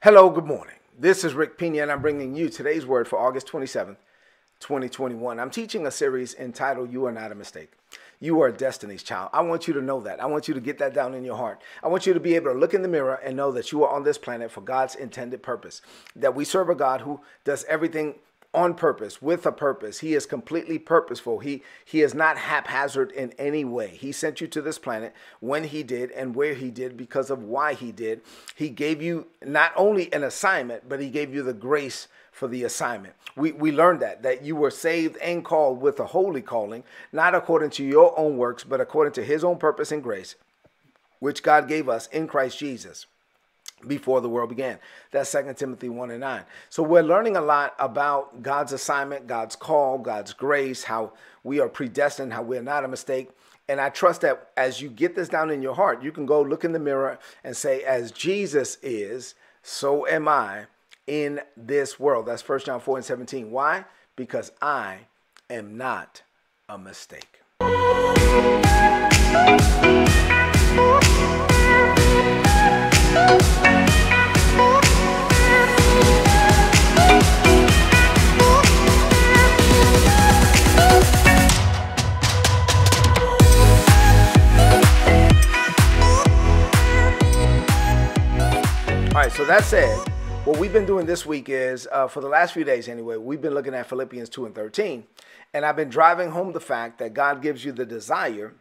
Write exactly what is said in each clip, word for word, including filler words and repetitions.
Hello, good morning. This is Rick Pina, and I'm bringing you today's word for August twenty-seventh, twenty twenty-one. I'm teaching a series entitled, You Are Not a Mistake. You are a destiny's child. I want you to know that. I want you to get that down in your heart. I want you to be able to look in the mirror and know that you are on this planet for God's intended purpose, that we serve a God who does everything on purpose, with a purpose. He is completely purposeful. He, he is not haphazard in any way. He sent you to this planet when he did and where he did because of why he did. He gave you not only an assignment, but he gave you the grace for the assignment. We, we learned that, that you were saved and called with a holy calling, not according to your own works, but according to his own purpose and grace, which God gave us in Christ Jesus before the world began. That's Second Timothy one and nine. So we're learning a lot about God's assignment, God's call, God's grace, how we are predestined, how we're not a mistake. And I trust that as you get this down in your heart, you can go look in the mirror and say, as Jesus is, so am I in this world. That's First John four and seventeen. Why? Because I am not a mistake. All right, so that said, what we've been doing this week is, uh, for the last few days anyway, we've been looking at Philippians two and thirteen, and I've been driving home the fact that God gives you the desire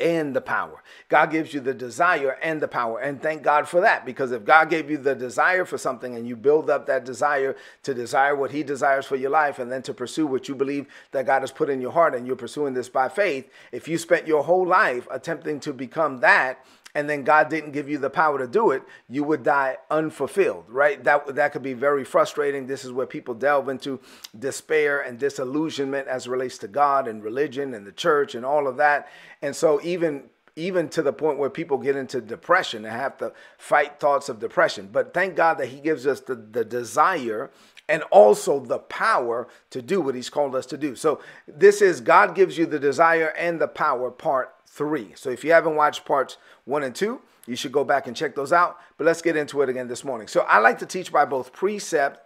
and the power. God gives you the desire and the power, and thank God for that, because if God gave you the desire for something and you build up that desire to desire what he desires for your life and then to pursue what you believe that God has put in your heart, and you're pursuing this by faith, if you spent your whole life attempting to become that, and then God didn't give you the power to do it, you would die unfulfilled, right? That, that could be very frustrating. This is where people delve into despair and disillusionment as it relates to God and religion and the church and all of that. And so even even to the point where people get into depression and have to fight thoughts of depression. But thank God that he gives us the, the desire and also the power to do what he's called us to do. So this is God gives you the desire and the power, part three. So if you haven't watched parts one and two, you should go back and check those out. But let's get into it again this morning. So I like to teach by both precept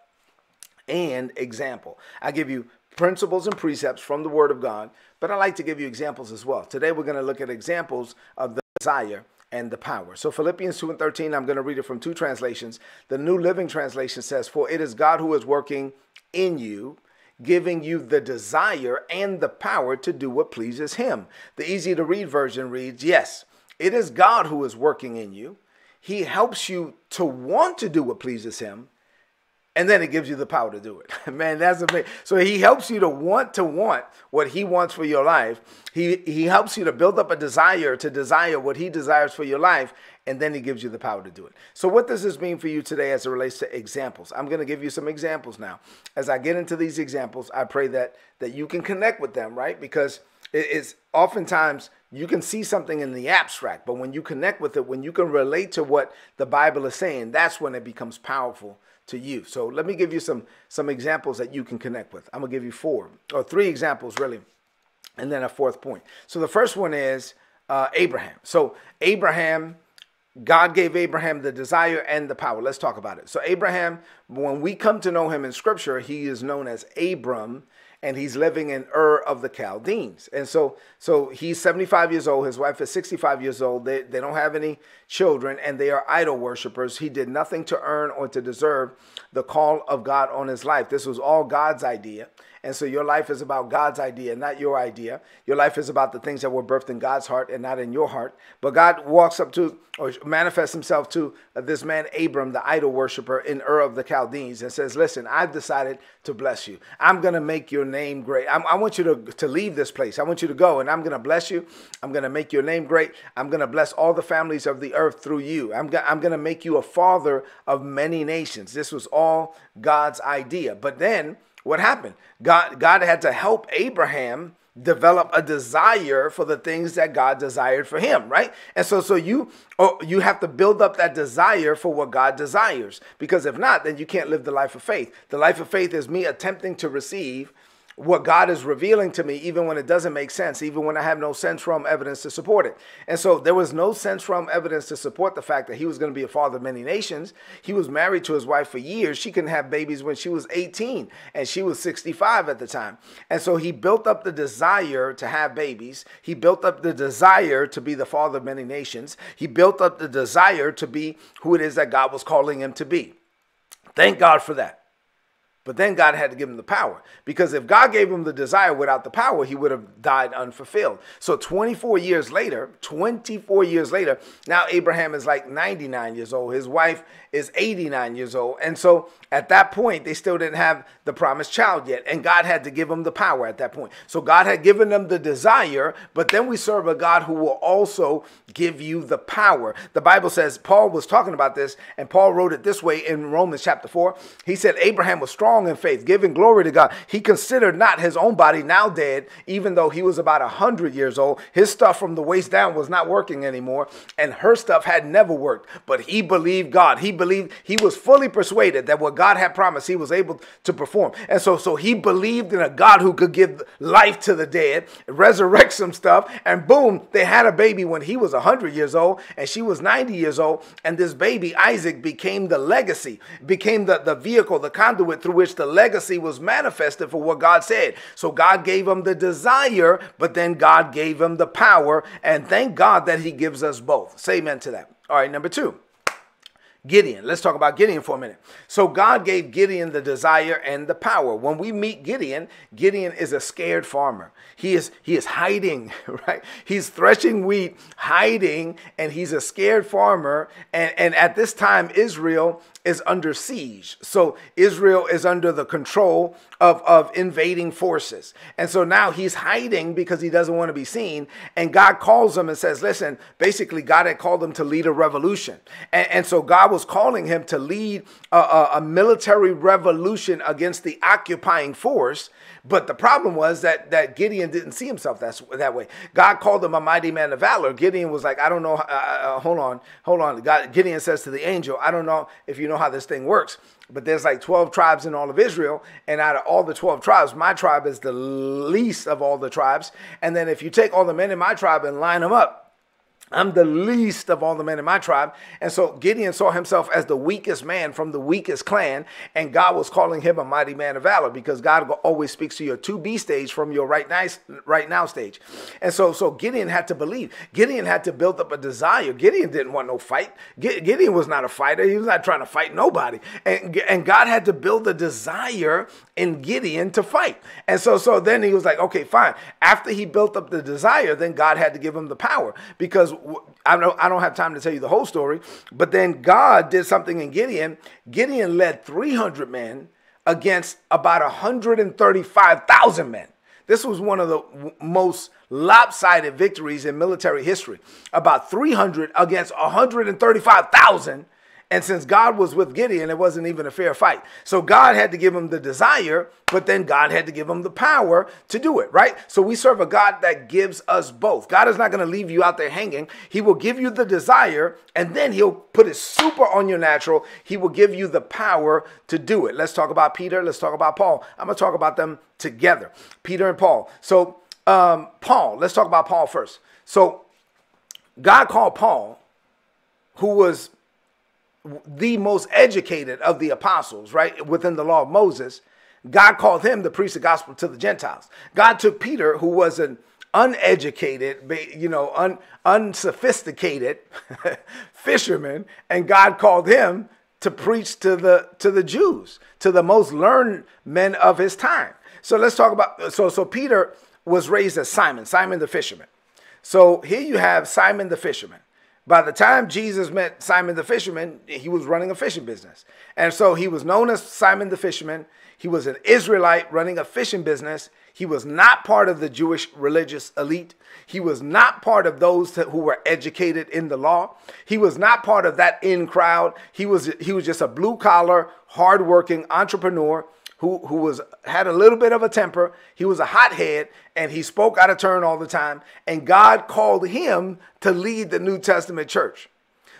and example. I give you principles and precepts from the Word of God, but I like to give you examples as well. Today we're going to look at examples of the desire and the power. So Philippians two and thirteen, I'm going to read it from two translations. The New Living Translation says, for it is God who is working in you, giving you the desire and the power to do what pleases him. The easy to read version reads, yes, it is God who is working in you. He helps you to want to do what pleases him. And then it gives you the power to do it. Man, that's amazing. So he helps you to want to want what he wants for your life. He, he helps you to build up a desire to desire what he desires for your life. And then he gives you the power to do it. So what does this mean for you today as it relates to examples? I'm going to give you some examples now. As I get into these examples, I pray that, that you can connect with them, right? Because it's oftentimes you can see something in the abstract, but when you connect with it, when you can relate to what the Bible is saying, that's when it becomes powerful to you. So let me give you some, some examples that you can connect with. I'm going to give you four or three examples, really, and then a fourth point. So the first one is uh, Abraham. So Abraham, God gave Abraham the desire and the power. Let's talk about it. So Abraham, when we come to know him in Scripture, he is known as Abram. And he's living in Ur of the Chaldeans. And so so he's seventy-five years old. His wife is sixty-five years old. They, they don't have any children, and they are idol worshipers. He did nothing to earn or to deserve the call of God on his life. This was all God's idea. And so your life is about God's idea, not your idea. Your life is about the things that were birthed in God's heart and not in your heart. But God walks up to or manifests himself to this man, Abram, the idol worshiper in Ur of the Chaldeans, and says, listen, I've decided to bless you. I'm going to make your name great. I'm, I want you to, to leave this place. I want you to go, and I'm going to bless you. I'm going to make your name great. I'm going to bless all the families of the earth through you. I'm, go I'm going to make you a father of many nations. This was all God's idea. But then what happened? God, God had to help Abraham develop a desire for the things that God desired for him, right? And so, so you, oh, you have to build up that desire for what God desires, because if not, then you can't live the life of faith. The life of faith is me attempting to receive what God is revealing to me, even when it doesn't make sense, even when I have no sense from evidence to support it. And so there was no sense from evidence to support the fact that he was going to be a father of many nations. He was married to his wife for years. She couldn't have babies when she was eighteen, and she was sixty-five at the time. And so he built up the desire to have babies. He built up the desire to be the father of many nations. He built up the desire to be who it is that God was calling him to be. Thank God for that. But then God had to give him the power, because if God gave him the desire without the power, he would have died unfulfilled. So twenty-four years later, twenty-four years later, now Abraham is like ninety-nine years old. His wife is eighty-nine years old. And so at that point, they still didn't have the promised child yet. And God had to give him the power at that point. So God had given them the desire, but then we serve a God who will also give you the power. The Bible says, Paul was talking about this, and Paul wrote it this way in Romans chapter four. He said, Abraham was strong in faith, giving glory to God. He considered not his own body now dead, even though he was about one hundred years old. His stuff from the waist down was not working anymore, and her stuff had never worked. But he believed God. He believed, he was fully persuaded that what God had promised, he was able to perform. And so, so he believed in a God who could give life to the dead, resurrect some stuff, and boom, they had a baby when he was one hundred years old, and she was ninety years old, and this baby, Isaac, became the legacy, became the, the vehicle, the conduit through which the legacy was manifested for what God said. So God gave him the desire, but then God gave him the power. And thank God that he gives us both. Say amen to that. All right, number two, Gideon. Let's talk about Gideon for a minute. So God gave Gideon the desire and the power. When we meet Gideon, Gideon is a scared farmer. He is, he is hiding, right? He's threshing wheat, hiding, and he's a scared farmer. And, and at this time, Israel is under siege. So Israel is under the control of, of invading forces. And so now he's hiding because he doesn't want to be seen. And God calls him and says, listen, basically God had called him to lead a revolution. And, and so God was calling him to lead a, a, a military revolution against the occupying force. But the problem was that, that Gideon didn't see himself that, that way. God called him a mighty man of valor. Gideon was like, I don't know. Uh, uh, hold on. Hold on. God, Gideon says to the angel, I don't know if you know how this thing works, but there's like twelve tribes in all of Israel, and out of all the twelve tribes, my tribe is the least of all the tribes. And then if you take all the men in my tribe and line them up, I'm the least of all the men in my tribe. And so Gideon saw himself as the weakest man from the weakest clan, and God was calling him a mighty man of valor, because God always speaks to your to be stage from your right now, right now stage. And so, so Gideon had to believe. Gideon had to build up a desire. Gideon didn't want no fight. Gideon was not a fighter. He was not trying to fight nobody. And, and God had to build a desire in Gideon to fight. And so, so then he was like, okay, fine. After he built up the desire, then God had to give him the power, because I don't, I don't have time to tell you the whole story, but then God did something in Gideon. Gideon led three hundred men against about one hundred thirty-five thousand men. This was one of the most lopsided victories in military history. About three hundred against one hundred thirty-five thousand. And since God was with Gideon, it wasn't even a fair fight. So God had to give him the desire, but then God had to give him the power to do it, right? So we serve a God that gives us both. God is not going to leave you out there hanging. He will give you the desire, and then he'll put his super on your natural. He will give you the power to do it. Let's talk about Peter. Let's talk about Paul. I'm going to talk about them together, Peter and Paul. So um, Paul, let's talk about Paul first. So God called Paul, who was the most educated of the apostles, right, within the law of Moses. God called him to preach the gospel to the Gentiles. God took Peter, who was an uneducated, you know, un, unsophisticated fisherman, and God called him to preach to the to the Jews, to the most learned men of his time. So let's talk about, so, so Peter was raised as Simon, Simon the fisherman. So here you have Simon the fisherman. By the time Jesus met Simon the fisherman, he was running a fishing business. And so he was known as Simon the fisherman. He was an Israelite running a fishing business. He was not part of the Jewish religious elite. He was not part of those who were educated in the law. He was not part of that in crowd. He was, he was just a blue collar, hardworking entrepreneur who, who was, had a little bit of a temper. He was a hothead, and he spoke out of turn all the time. And God called him to lead the New Testament church.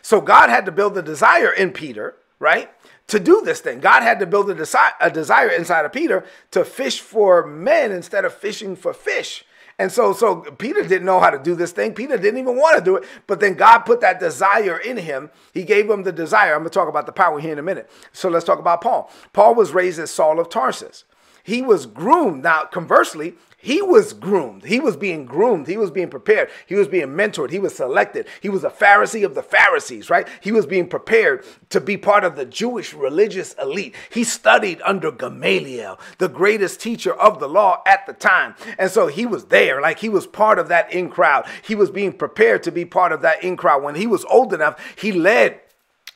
So God had to build the desire in Peter, right? To do this thing. God had to build a, desi- a desire inside of Peter to fish for men instead of fishing for fish. And so, so Peter didn't know how to do this thing. Peter didn't even want to do it. But then God put that desire in him. He gave him the desire. I'm going to talk about the power here in a minute. So let's talk about Paul. Paul was raised as Saul of Tarsus. He was groomed. Now, conversely, he was groomed. He was being groomed. He was being prepared. He was being mentored. He was selected. He was a Pharisee of the Pharisees, right? He was being prepared to be part of the Jewish religious elite. He studied under Gamaliel, the greatest teacher of the law at the time. And so he was there, like he was part of that in crowd. He was being prepared to be part of that in crowd. When he was old enough, he led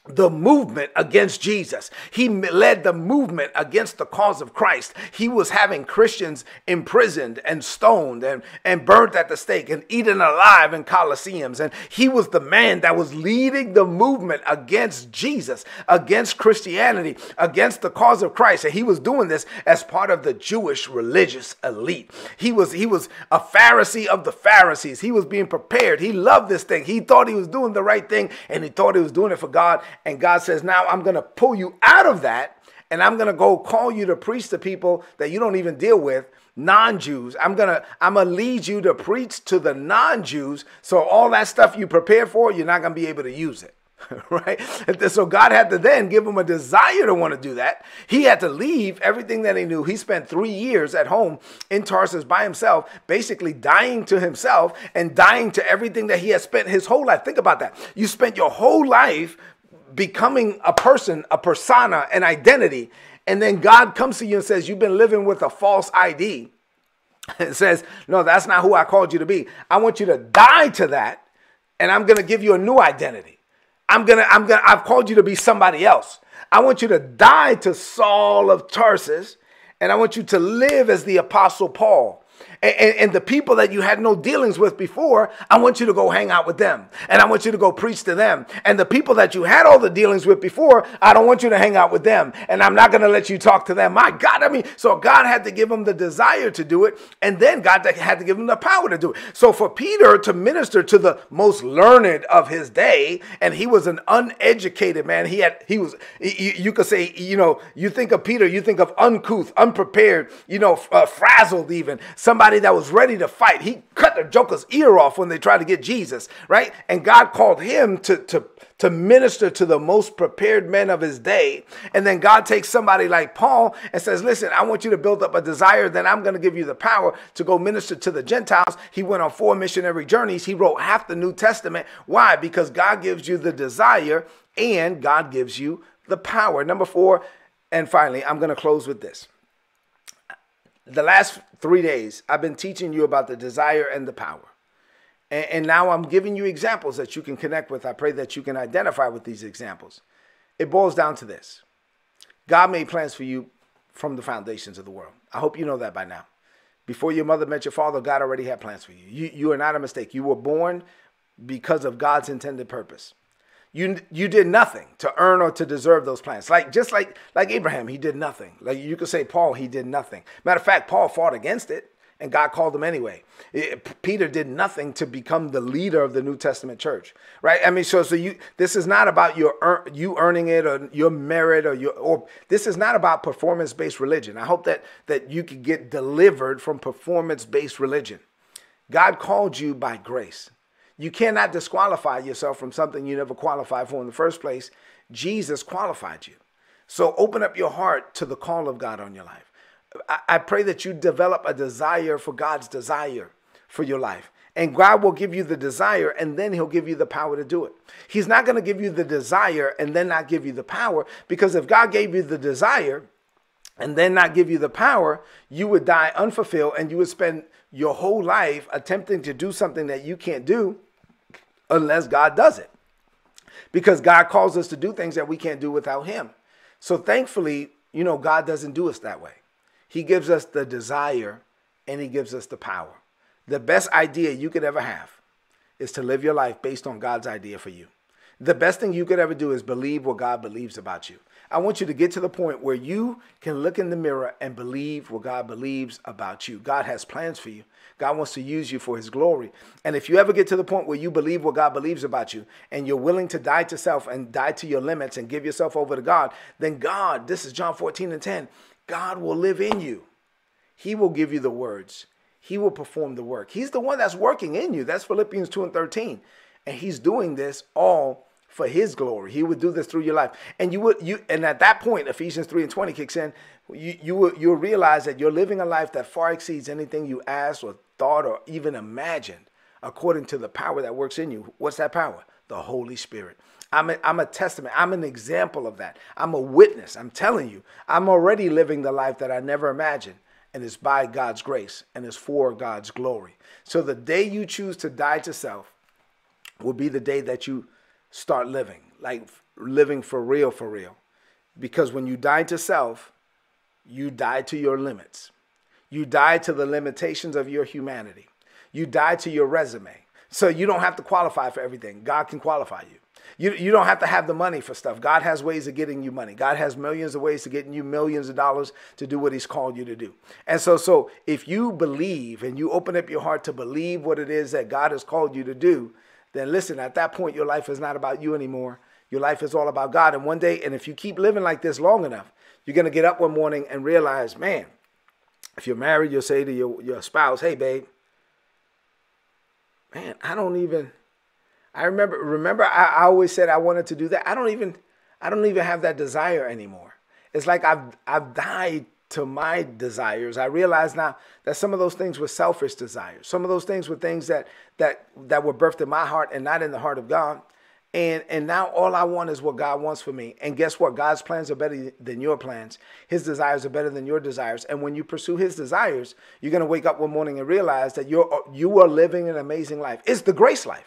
the movement against Jesus. He led the movement against the cause of Christ. He was having Christians imprisoned and stoned and, and burnt at the stake and eaten alive in Colosseums. And he was the man that was leading the movement against Jesus, against Christianity, against the cause of Christ. And he was doing this as part of the Jewish religious elite. He was, he was a Pharisee of the Pharisees. He was being prepared. He loved this thing. He thought he was doing the right thing, and he thought he was doing it for God. And God says, now I'm going to pull you out of that, and I'm going to go call you to preach to people that you don't even deal with, non-Jews. I'm going to I'm gonna lead you to preach to the non-Jews, so all that stuff you prepare for, you're not going to be able to use it, right? So God had to then give him a desire to want to do that. He had to leave everything that he knew. He spent three years at home in Tarsus by himself, basically dying to himself and dying to everything that he had spent his whole life. Think about that. You spent your whole life becoming a person, a persona, an identity. And then God comes to you and says, you've been living with a false I D. It says, no, that's not who I called you to be. I want you to die to that. And I'm going to give you a new identity. I'm going to, I'm going to, I've called you to be somebody else. I want you to die to Saul of Tarsus. And I want you to live as the Apostle Paul. And, and, and the people that you had no dealings with before, I want you to go hang out with them. And I want you to go preach to them. And the people that you had all the dealings with before, I don't want you to hang out with them. And I'm not going to let you talk to them. My God, I mean, so God had to give him the desire to do it. And then God had to give him the power to do it. So for Peter to minister to the most learned of his day, and he was an uneducated man. He had, he was, you, you could say, you know, you think of Peter, you think of uncouth, unprepared, you know, uh, frazzled even. Some Somebody that was ready to fight. He cut the joker's ear off when they tried to get Jesus, right? And God called him to, to, to minister to the most prepared men of his day. And then God takes somebody like Paul and says, listen, I want you to build up a desire. Then I'm going to give you the power to go minister to the Gentiles. He went on four missionary journeys. He wrote half the New Testament. Why? Because God gives you the desire and God gives you the power. Number four, and finally, I'm going to close with this. The last three days, I've been teaching you about the desire and the power. And, and now I'm giving you examples that you can connect with. I pray that you can identify with these examples. It boils down to this. God made plans for you from the foundations of the world. I hope you know that by now. Before your mother met your father, God already had plans for you. You, you are not a mistake. You were born because of God's intended purpose. You, you did nothing to earn or to deserve those plans. Like, just like, like Abraham, he did nothing. Like you could say Paul, he did nothing. Matter of fact, Paul fought against it and God called him anyway. It, Peter did nothing to become the leader of the New Testament church, right? I mean, so, so you, this is not about your earn, you earning it or your merit or your, or this is not about performance-based religion. I hope that, that you could get delivered from performance-based religion. God called you by grace. You cannot disqualify yourself from something you never qualified for in the first place. Jesus qualified you. So open up your heart to the call of God on your life. I, I pray that you develop a desire for God's desire for your life. And God will give you the desire and then he'll give you the power to do it. He's not going to give you the desire and then not give you the power, because if God gave you the desire and then not give you the power, you would die unfulfilled and you would spend your whole life attempting to do something that you can't do. Unless God does it, because God calls us to do things that we can't do without him. So thankfully, you know, God doesn't do us that way. He gives us the desire and he gives us the power. The best idea you could ever have is to live your life based on God's idea for you. The best thing you could ever do is believe what God believes about you. I want you to get to the point where you can look in the mirror and believe what God believes about you. God has plans for you. God wants to use you for his glory. And if you ever get to the point where you believe what God believes about you and you're willing to die to self and die to your limits and give yourself over to God, then God, this is John fourteen and ten, God will live in you. He will give you the words. He will perform the work. He's the one that's working in you. That's Philippians two and thirteen. And he's doing this all for his glory. He would do this through your life. And you would you and at that point, Ephesians three and twenty kicks in. You you will you'll realize that you're living a life that far exceeds anything you asked or thought or even imagined, according to the power that works in you. What's that power? The Holy Spirit. I'm a, I'm a testament. I'm an example of that. I'm a witness. I'm telling you, I'm already living the life that I never imagined. And it's by God's grace, and it's for God's glory. So the day you choose to die to self will be the day that you start living, like living for real, for real. Because when you die to self, you die to your limits. You die to the limitations of your humanity. You die to your resume. So you don't have to qualify for everything. God can qualify you. You, you don't have to have the money for stuff. God has ways of getting you money. God has millions of ways to getting you millions of dollars to do what he's called you to do. And so, so if you believe and you open up your heart to believe what it is that God has called you to do, then listen, at that point, your life is not about you anymore. Your life is all about God. And one day, and if you keep living like this long enough, you're going to get up one morning and realize, man, if you're married, you'll say to your, your spouse, hey, babe, man, I don't even... I remember, remember, I, I always said I wanted to do that. I don't even, I don't even have that desire anymore. It's like I've, I've died to my desires. I realize now that some of those things were selfish desires. Some of those things were things that, that, that were birthed in my heart and not in the heart of God. And, and now all I want is what God wants for me. And guess what? God's plans are better than your plans. His desires are better than your desires. And when you pursue his desires, you're going to wake up one morning and realize that you're, you are living an amazing life. It's the grace life.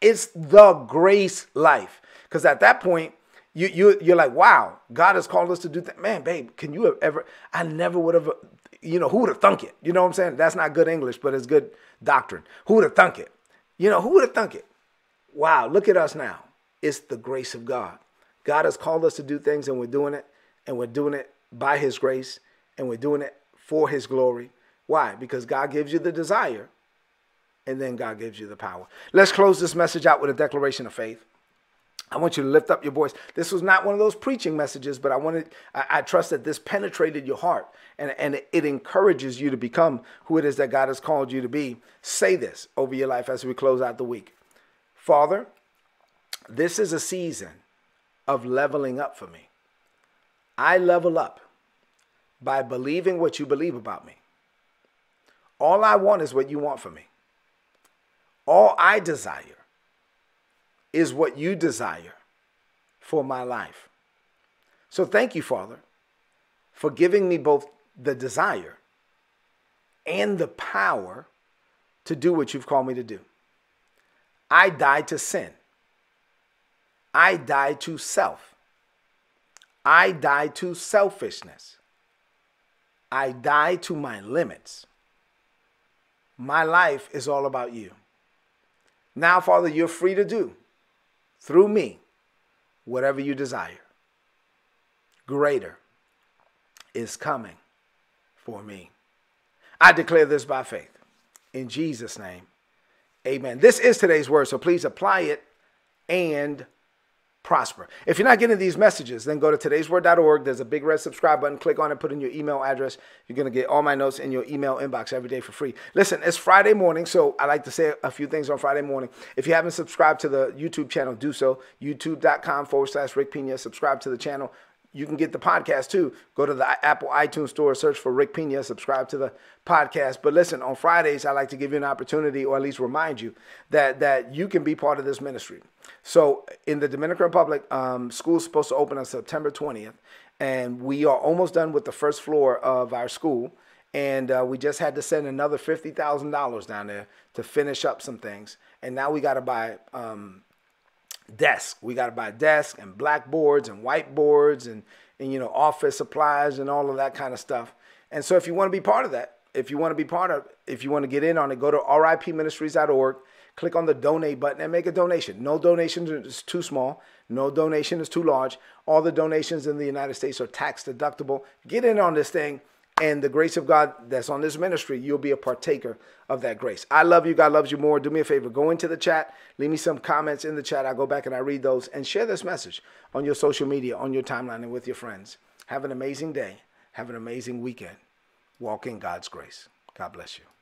It's the grace life. Because at that point, you, you, you're like, wow, God has called us to do that. Man, babe, can you have ever, I never would have, you know, who would have thunk it? You know what I'm saying? That's not good English, but it's good doctrine. Who would have thunk it? You know, who would have thunk it? Wow, look at us now. It's the grace of God. God has called us to do things and we're doing it. And we're doing it by his grace. And we're doing it for his glory. Why? Because God gives you the desire. And then God gives you the power. Let's close this message out with a declaration of faith. I want you to lift up your voice. This was not one of those preaching messages, but I wanted, I, I trust that this penetrated your heart and, and it, it encourages you to become who it is that God has called you to be. Say this over your life as we close out the week. Father, this is a season of leveling up for me. I level up by believing what you believe about me. All I want is what you want for me. All I desire is what you desire for my life. So thank you, Father, for giving me both the desire and the power to do what you've called me to do. I die to sin. I die to self. I die to selfishness. I die to my limits. My life is all about you. Now, Father, you're free to do, through me, whatever you desire. Greater is coming for me. I declare this by faith. In Jesus' name, amen. This is today's word, so please apply it and prosper. If you're not getting these messages, then go to today's word dot org. There's a big red subscribe button. Click on it. Put in your email address. You're going to get all my notes in your email inbox every day for free. Listen, it's Friday morning, so I like to say a few things on Friday morning. If you haven't subscribed to the YouTube channel, do so. YouTube dot com forward slash Rick Pina. Subscribe to the channel. You can get the podcast too. Go to the Apple iTunes store, search for Rick Pina, subscribe to the podcast. But listen, on Fridays, I like to give you an opportunity, or at least remind you that, that you can be part of this ministry. So in the Dominican Republic, um, school's supposed to open on September twentieth, and we are almost done with the first floor of our school. And uh, we just had to send another fifty thousand dollars down there to finish up some things. And now we got to buy... Um, desk. We got to buy desks and blackboards and whiteboards and, and, you know, office supplies and all of that kind of stuff. And so if you want to be part of that, if you want to be part of, if you want to get in on it, go to R I P ministries dot org. click on the donate button and make a donation. No donation is too small. No donation is too large. All the donations in the United States are tax deductible. Get in on this thing, and the grace of God that's on this ministry, you'll be a partaker of that grace. I love you. God loves you more. Do me a favor. Go into the chat. Leave me some comments in the chat. I go back and I read those, and share this message on your social media, on your timeline, and with your friends. Have an amazing day. Have an amazing weekend. Walk in God's grace. God bless you.